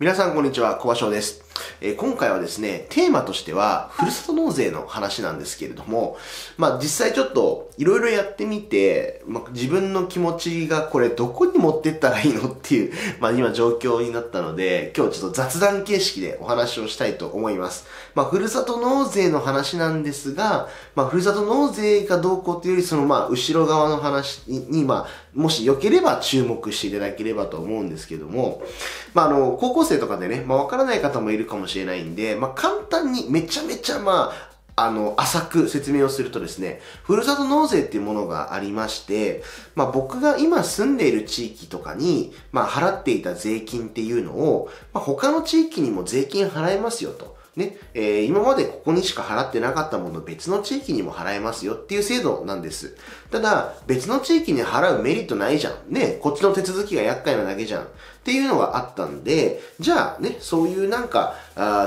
皆さんこんにちは、小葉翔です。今回はですね、テーマとしては、ふるさと納税の話なんですけれども、実際ちょっと、いろいろやってみて、自分の気持ちがこれどこに持ってったらいいのっていう、今状況になったので、今日ちょっと雑談形式でお話をしたいと思います。ふるさと納税の話なんですが、ふるさと納税がどうこうというより、その後ろ側の話に、もし良ければ注目していただければと思うんですけども、高校生とかでね、わからない方もいるかもしれないんで、簡単にめちゃめちゃ浅く説明をするとですね、ふるさと納税っていうものがありまして、僕が今住んでいる地域とかに、払っていた税金っていうのを、他の地域にも税金払いますよと。ね、今までここにしか払ってなかったものを別の地域にも払えますよっていう制度なんです。ただ、別の地域に払うメリットないじゃん。ね、こっちの手続きが厄介なだけじゃん。っていうのがあったんで、じゃあね、そういう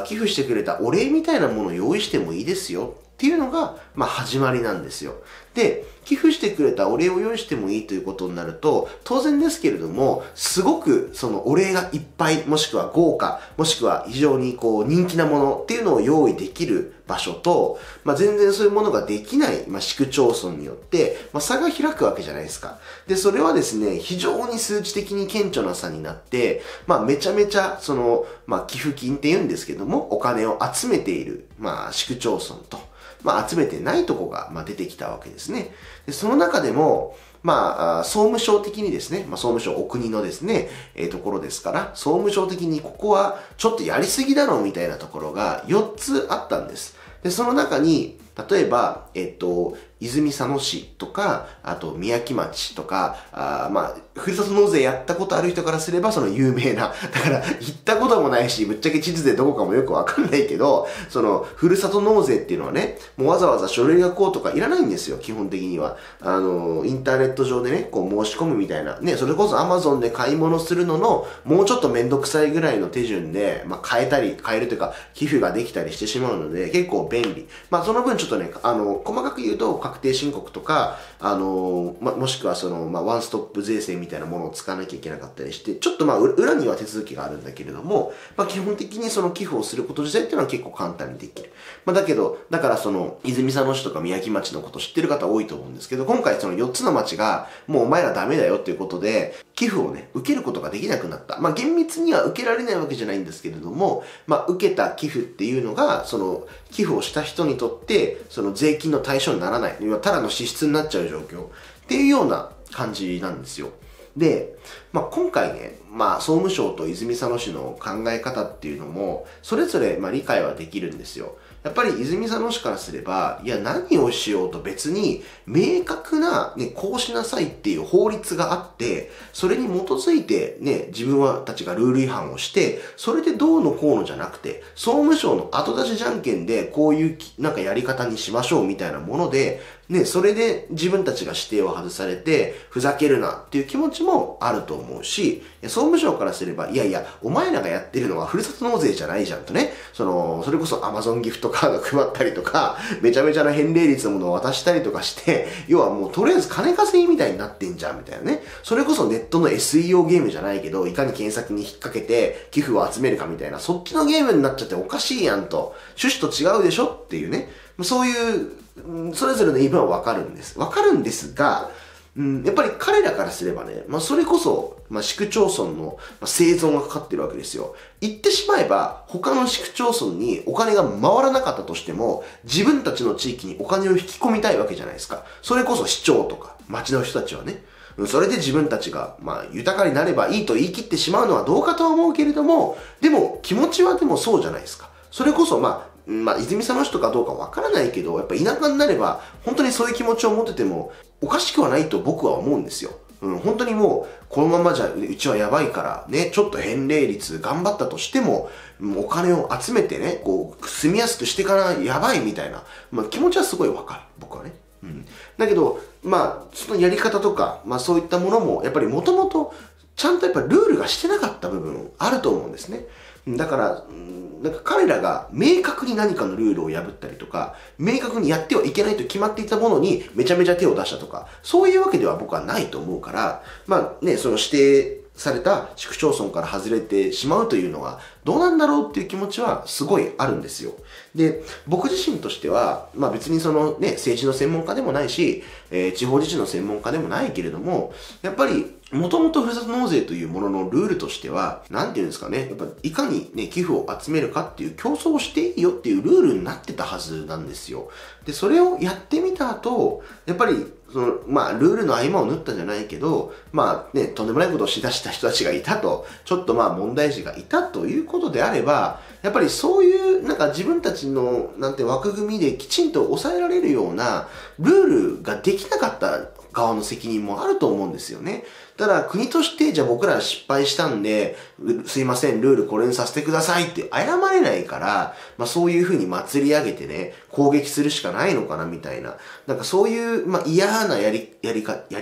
寄付してくれたお礼みたいなものを用意してもいいですよっていうのが、始まりなんですよ。で、寄付してくれたお礼を用意してもいいということになると、当然ですけれども、すごくそのお礼がいっぱい、もしくは豪華、もしくは非常に人気なものっていうのを用意できる場所と、全然そういうものができない、市区町村によって、差が開くわけじゃないですか。で、それはですね、非常に数値的に顕著な差になって、めちゃめちゃ、その、寄付金って言うんですけども、お金を集めている、市区町村と、集めてないとこが、出てきたわけですね。で、その中でも、総務省的にですね、総務省お国のですね、ところですから、総務省的にここはちょっとやりすぎだろうみたいなところが4つあったんです。で、その中に、例えば、泉佐野市とか、あと、宮城町とか、ふるさと納税やったことある人からすれば、その有名な、だから、行ったこともないし、ぶっちゃけ地図でどこかもよくわかんないけど、その、ふるさと納税っていうのはね、もうわざわざ書類がこうとかいらないんですよ、基本的には。インターネット上でね、申し込むみたいな。ね、それこそ Amazon で買い物するのの、もうちょっとめんどくさいぐらいの手順で、買えるというか、寄付ができたりしてしまうので、結構便利。その分ちょっとね、細かく言うと、確定申告とか、もしくはその、ワンストップ税制みたいなものを使わなきゃいけなかったりして、ちょっと裏には手続きがあるんだけれども、基本的にその寄付をすること自体っていうのは結構簡単にできる。だからその、泉佐野市とか宮城町のこと知ってる方多いと思うんですけど、今回その4つの町が、もうお前らダメだよっていうことで、寄付をね、受けることができなくなった。厳密には受けられないわけじゃないんですけれども、受けた寄付っていうのが、その、寄付をした人にとって、その税金の対象にならない。ただの支出になっちゃう状況っていうような感じなんですよ。で、今回ね、総務省と泉佐野市の考え方っていうのも、それぞれ理解はできるんですよ。やっぱり泉佐野市からすれば、いや何をしようと別に明確な、ね、こうしなさいっていう法律があって、それに基づいてね、自分たちがルール違反をして、それでどうのこうのじゃなくて、総務省の後出しじゃんけんでこういうやり方にしましょうみたいなもので、ね、それで自分たちが指定を外されて、ふざけるなっていう気持ちもあると思うし、総務省からすれば、いやいや、お前らがやってるのはふるさと納税じゃないじゃんとね、それこそ Amazon ギフトカード配ったりとか、めちゃめちゃな返礼率のものを渡したりとかして、要はもうとりあえず金稼ぎみたいになってんじゃんみたいなね。それこそネットの SEO ゲームじゃないけど、いかに検索に引っ掛けて寄付を集めるかみたいな、そっちのゲームになっちゃっておかしいやんと、趣旨と違うでしょっていうね、そういう、それぞれの言い分はわかるんです。わかるんですが、やっぱり彼らからすればね、それこそ、市区町村の生存がかかってるわけですよ。言ってしまえば、他の市区町村にお金が回らなかったとしても、自分たちの地域にお金を引き込みたいわけじゃないですか。それこそ市長とか、町の人たちはね。それで自分たちが、豊かになればいいと言い切ってしまうのはどうかとは思うけれども、でも、気持ちはでもそうじゃないですか。それこそ、泉佐野市とかどうかわからないけど、やっぱ田舎になれば、本当にそういう気持ちを持ってても、おかしくはないと僕は思うんですよ。本当にもう、このままじゃ、うちはやばいから、ね、ちょっと返礼率頑張ったとしても、お金を集めてね、住みやすくしてからやばいみたいな、気持ちはすごいわかる、僕はね。だけど、そのやり方とか、そういったものも、やっぱりもともと、ちゃんとやっぱルールがしてなかった部分あると思うんですね。だから、彼らが明確に何かのルールを破ったりとか、明確にやってはいけないと決まっていたものにめちゃめちゃ手を出したとか、そういうわけでは僕はないと思うから、その指定された市区町村から外れてしまうというのはどうなんだろうっていう気持ちはすごいあるんですよ。で、僕自身としては、まあ別にそのね、政治の専門家でもないし、地方自治の専門家でもないけれども、やっぱりもともとふるさと納税というもののルールとしては、なんていうんですかね、やっぱいかにね、寄付を集めるかっていう競争をしていいよっていうルールになってたはずなんですよ。で、それをやってみた後、やっぱり、その、まあ、ルールの合間を縫ったじゃないけど、まあね、とんでもないことをしだした人たちがいたと、ちょっとまあ問題児がいたということであれば、やっぱりそういう、なんか自分たちの、なんて枠組みできちんと抑えられるような、ルールができなかった側の責任もあると思うんですよね。ただ国として、じゃあ僕ら失敗したんで、すいません、ルールこれにさせてくださいって謝れないから、まあそういう風に祭り上げてね、攻撃するしかないのかなみたいな。なんかそういう、まあ嫌なやり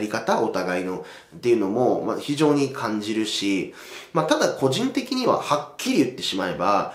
方、お互いのっていうのも、まあ非常に感じるし、まあただ個人的にははっきり言ってしまえば、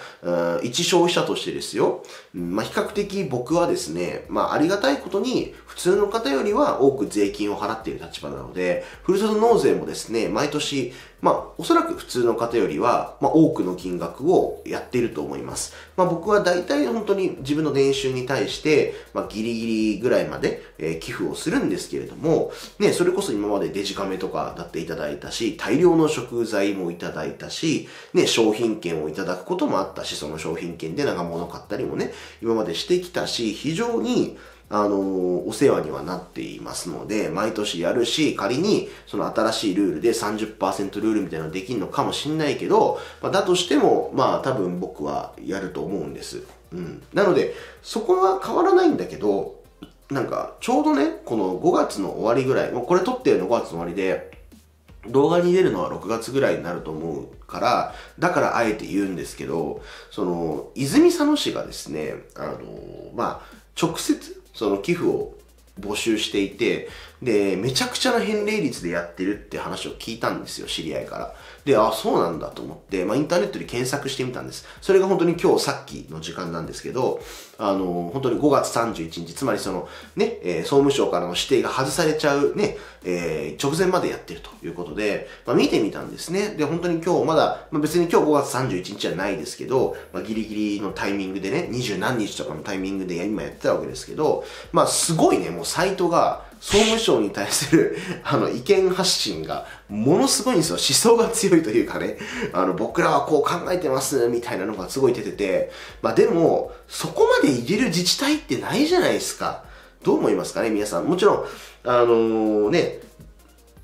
一消費者としてですよ。まあ比較的僕はですね、まあありがたいことに普通の方よりは多く税金を払っている立場なので、ふるさと納税もですね、毎年、まあ、おそらく普通の方よりは、まあ、多くの金額をやっていると思います。まあ、僕は大体本当に自分の年収に対して、まあ、ギリギリぐらいまで、寄付をするんですけれども、ね、それこそ今までデジカメとかだっていただいたし、大量の食材もいただいたし、ね、商品券をいただくこともあったし、その商品券で長物買ったりもね、今までしてきたし、非常に、お世話にはなっていますので、毎年やるし、仮に、その新しいルールで 30% ルールみたいなのできるのかもしんないけど、まあ、だとしても、まあ多分僕はやると思うんです。うん。なので、そこは変わらないんだけど、なんか、ちょうどね、この5月の終わりぐらい、もうこれ撮ってるの5月の終わりで、動画に出るのは6月ぐらいになると思うから、だからあえて言うんですけど、その、泉佐野市がですね、まあ、直接、その寄付を募集していて、で、めちゃくちゃな返礼率でやってるって話を聞いたんですよ、知り合いから。で、あ、そうなんだと思って、まあ、インターネットで検索してみたんです。それが本当に今日さっきの時間なんですけど、本当に5月31日、つまりその、ね、総務省からの指定が外されちゃうね、直前までやってるということで、まあ、見てみたんですね。で、本当に今日まだ、まあ、別に今日5月31日じゃないですけど、まあ、ギリギリのタイミングでね、20何日とかのタイミングで今やってたわけですけど、まあ、すごいね、もうサイトが、総務省に対する、意見発信が、ものすごいんですよ。思想が強いというかね、僕らはこう考えてます、みたいなのがすごい出てて、まあでも、そこまで言える自治体ってないじゃないですか。どう思いますかね、皆さん。もちろん、ね、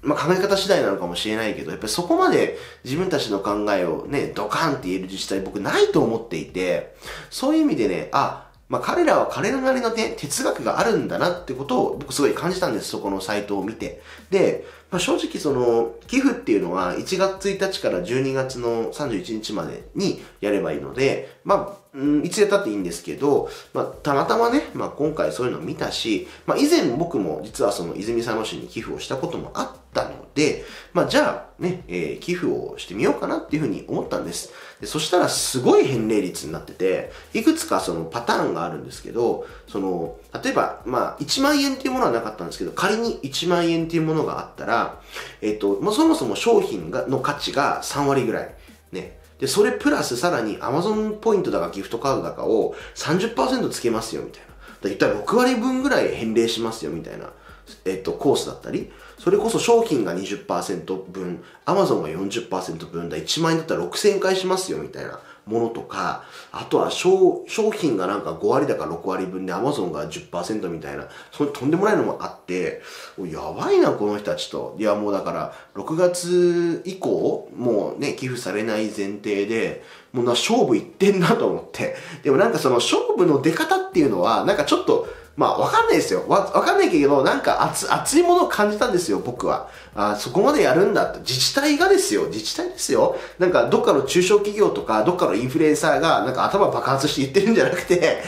まあ考え方次第なのかもしれないけど、やっぱりそこまで自分たちの考えをね、ドカンって言える自治体僕ないと思っていて、そういう意味でね、あ、まあ彼らは彼らなりのね、哲学があるんだなってことを僕すごい感じたんです、そこのサイトを見て。で、まあ、正直その、寄付っていうのは1月1日から12月の31日までにやればいいので、まあ、いつやったっていいんですけど、まあ、たまたまね、まあ今回そういうのを見たし、まあ以前僕も実はその泉佐野市に寄付をしたこともあったので、まあじゃあね、寄付をしてみようかなっていうふうに思ったんです。で、そしたらすごい返礼率になってて、いくつかそのパターンがあるんですけど、その、例えば、まあ1万円っていうものはなかったんですけど、仮に1万円っていうものがあったら、まあ、そもそも商品がの価値が3割ぐらい。ね。で、それプラスさらに Amazon ポイントだかギフトカードだかを 30% つけますよみたいな。だいたい6割分ぐらい返礼しますよみたいな、コースだったり、それこそ商品が 20% 分、Amazon が 40% 分だ、1万円だったら6000回しますよみたいなものとか、あとは商品がなんか5割だか6割分で Amazon が 10% みたいな、そのとんでもないのもあって、やばいなこの人たちと。いやもうだから、6月以降、もうね、寄付されない前提で、もうな、勝負いってんなと思って。でもなんかその勝負の出方っていうのは、なんかちょっと、まあわかんないですよ。わかんないけど、なんか熱いものを感じたんですよ、僕は。あ、そこまでやるんだって。自治体がですよ、自治体ですよ。なんかどっかの中小企業とか、どっかのインフルエンサーがなんか頭爆発して言ってるんじゃなくて、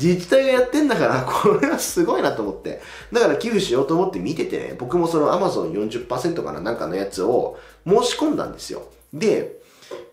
自治体がやってんだから、これはすごいなと思って。だから寄付しようと思って見ててね、僕もその Amazon 40% かななんかのやつを申し込んだんですよ。で、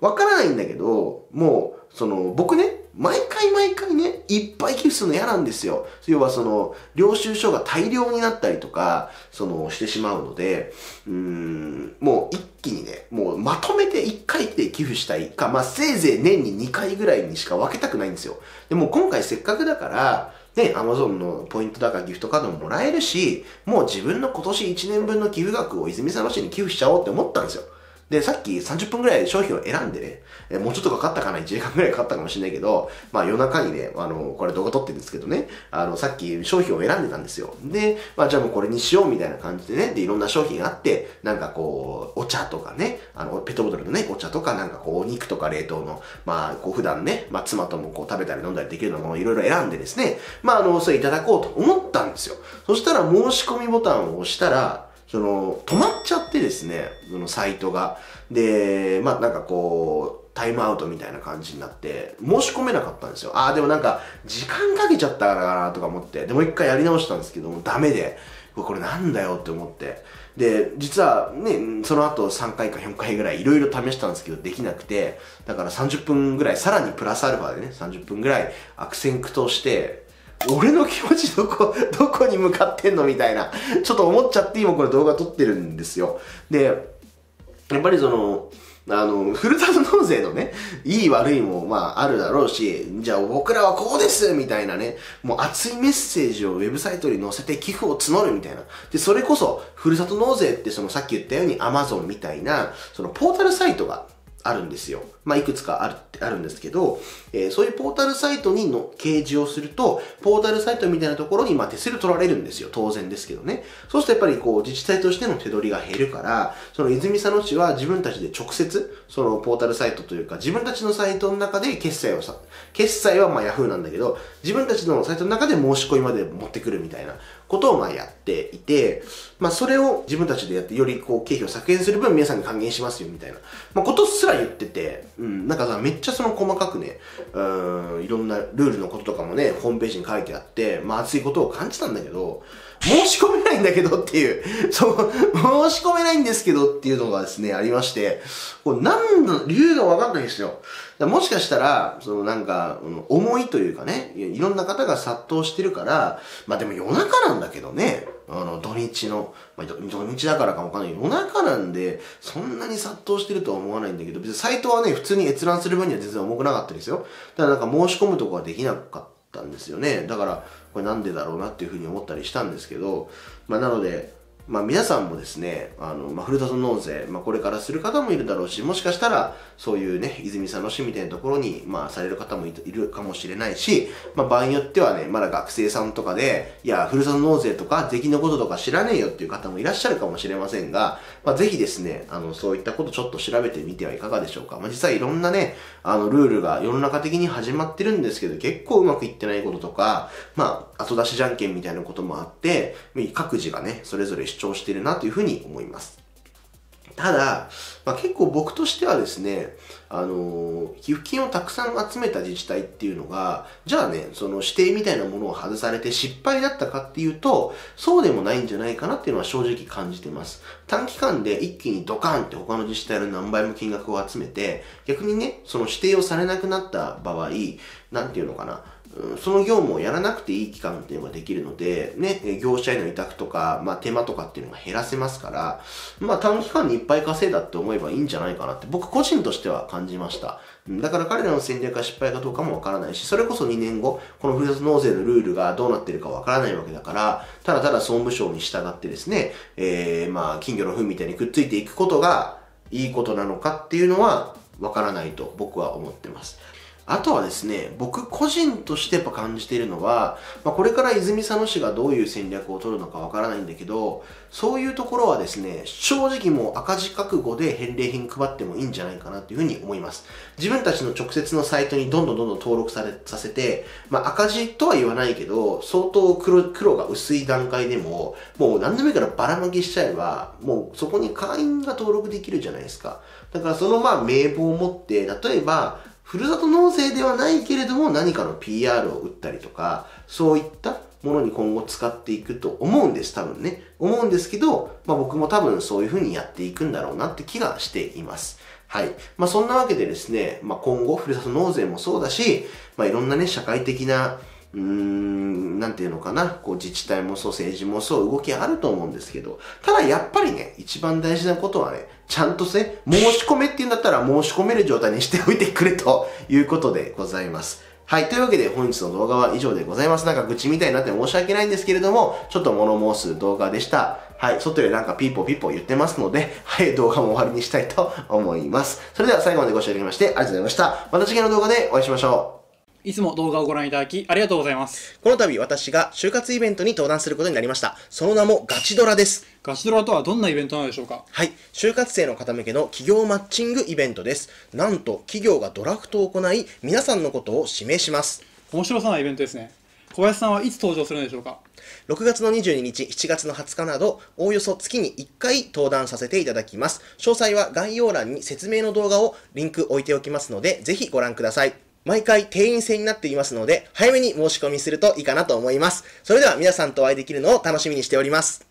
わからないんだけど、もう、その僕ね、毎回毎回ね、いっぱい寄付するの嫌なんですよ。要はその、領収書が大量になったりとか、してしまうので、もう一気にね、もうまとめて1回で寄付したいか、まあせいぜい年に2回ぐらいにしか分けたくないんですよ。でも今回せっかくだから、ね、Amazon のポイントだからギフトカードももらえるし、もう自分の今年1年分の寄付額を泉佐野市に寄付しちゃおうって思ったんですよ。で、さっき30分くらい商品を選んでね、もうちょっとかかったかな、1時間くらいかかったかもしれないけど、まあ夜中にね、これ動画撮ってるんですけどね、さっき商品を選んでたんですよ。で、まあじゃあもうこれにしようみたいな感じでね、で、いろんな商品あって、なんかこう、お茶とかね、ペットボトルのね、お茶とか、なんかこう、お肉とか冷凍の、まあ、こう普段ね、まあ妻ともこう食べたり飲んだりできるのもいろいろ選んでですね、まあそれいただこうと思ったんですよ。そしたら申し込みボタンを押したら、止まっちゃってですね、そのサイトが。で、まあ、なんかこう、タイムアウトみたいな感じになって、申し込めなかったんですよ。ああ、でもなんか、時間かけちゃったからなとか思って、でも一回やり直したんですけども、ダメで、これなんだよって思って。で、実はね、その後3回か4回ぐらいいろいろ試したんですけど、できなくて、だから30分ぐらい、さらにプラスアルファでね、30分ぐらい悪戦苦闘して、俺の気持ちどこに向かってんのみたいな、ちょっと思っちゃって今これ動画撮ってるんですよ。で、やっぱりふるさと納税のね、いい悪いもまああるだろうし、じゃあ僕らはこうですみたいなね、もう熱いメッセージをウェブサイトに載せて寄付を募るみたいな。で、それこそ、ふるさと納税ってさっき言ったように Amazon みたいな、ポータルサイトが、あるんですよ。まあ、いくつかあるんですけど、そういうポータルサイトにの掲示をすると、ポータルサイトみたいなところに、まあ、手数料取られるんですよ。当然ですけどね。そうするとやっぱりこう、自治体としての手取りが減るから、泉佐野市は自分たちで直接、ポータルサイトというか、自分たちのサイトの中で決済はまあ、Yahoo なんだけど、自分たちのサイトの中で申し込みまで持ってくるみたいなことをまあ、やっていて、まあ、それを自分たちでやって、よりこう、経費を削減する分、皆さんに還元しますよ、みたいな。まあ、ことすら言ってて、なんかさ、めっちゃ細かくね、いろんなルールのこととかもね、ホームページに書いてあって、まあ熱いことを感じたんだけど、申し込めないんだけどっていう、申し込めないんですけどっていうのがですね、ありまして、これ何の理由がわかんないんですよ。もしかしたら、なんか、思いというかね、いろんな方が殺到してるから、まあでも夜中なんだけどね、土日の、まあ、土日だからかもわかんないけど、夜中なんで、そんなに殺到してるとは思わないんだけど、別にサイトはね、普通に閲覧する分には全然重くなかったですよ。ただなんか申し込むとこはできなかったんですよね。だから、これなんでだろうなっていうふうに思ったりしたんですけど、まあなので、まあ皆さんもですね、ふるさと納税、まあこれからする方もいるだろうし、もしかしたら、そういうね、泉佐野市みたいなところに、まあされる方もいるかもしれないし、まあ場合によってはね、まだ学生さんとかで、いや、ふるさと納税とか、税金のこととか知らねえよっていう方もいらっしゃるかもしれませんが、まあぜひですね、そういったことちょっと調べてみてはいかがでしょうか。まあ実際いろんなね、ルールが世の中的に始まってるんですけど、結構うまくいってないこととか、まあ後出しじゃんけんみたいなこともあって、各自がね、それぞれ主張してるなというふうに思います。ただ、まあ、結構僕としてはですね、寄付金をたくさん集めた自治体っていうのが、じゃあね、指定みたいなものを外されて失敗だったかっていうと、そうでもないんじゃないかなっていうのは正直感じてます。短期間で一気にドカンって他の自治体の何倍も金額を集めて、逆にね、指定をされなくなった場合、なんていうのかな、その業務をやらなくていい期間っていうのができるので、ね、業者への委託とか、まあ手間とかっていうのが減らせますから、まあ短期間にいっぱい稼いだって思えばいいんじゃないかなって僕個人としては感じました。だから彼らの戦略が失敗かどうかもわからないし、それこそ2年後、このふるさと納税のルールがどうなってるかわからないわけだから、ただただ総務省に従ってですね、まあ金魚の糞みたいにくっついていくことがいいことなのかっていうのはわからないと僕は思ってます。あとはですね、僕個人としてやっぱ感じているのは、まあ、これから泉佐野市がどういう戦略を取るのかわからないんだけど、そういうところはですね、正直もう赤字覚悟で返礼品配ってもいいんじゃないかなというふうに思います。自分たちの直接のサイトにどんどん登録させて、まあ、赤字とは言わないけど、相当黒が薄い段階でも、もう何でもいいからばらまきしちゃえば、もうそこに会員が登録できるじゃないですか。だからそのまあ名簿を持って、例えば、ふるさと納税ではないけれども何かの PR を打ったりとか、そういったものに今後使っていくと思うんです、多分ね。思うんですけど、まあ僕も多分そういう風にやっていくんだろうなって気がしています。はい。そんなわけでですね、今後、ふるさと納税もそうだし、いろんなね、社会的な、なんていうのかな、自治体もそう、政治もそう、動きあると思うんですけど、ただやっぱりね、一番大事なことはね、ちゃんとね、申し込めっていうんだったら申し込める状態にしておいてくれということでございます。はい。というわけで本日の動画は以上でございます。愚痴みたいになって申し訳ないんですけれども、ちょっと物申す動画でした。はい。外でピーポーピーポー言ってますので、はい。動画も終わりにしたいと思います。それでは最後までご視聴いただきましてありがとうございました。また次回の動画でお会いしましょう。いつも動画をご覧いただきありがとうございます。この度私が就活イベントに登壇することになりました。その名もガチドラです。ガチドラとはどんなイベントなのでしょうか？はい。就活生の方向けの企業マッチングイベントです。なんと、企業がドラフトを行い、皆さんのことを指名します。面白そうなイベントですね。小林さんはいつ登場するのでしょうか？6月の22日、7月の20日など、おおよそ月に1回登壇させていただきます。詳細は概要欄に説明の動画をリンク置いておきますので、ぜひご覧ください。毎回定員制になっていますので、早めに申し込みするといいかなと思います。それでは皆さんとお会いできるのを楽しみにしております。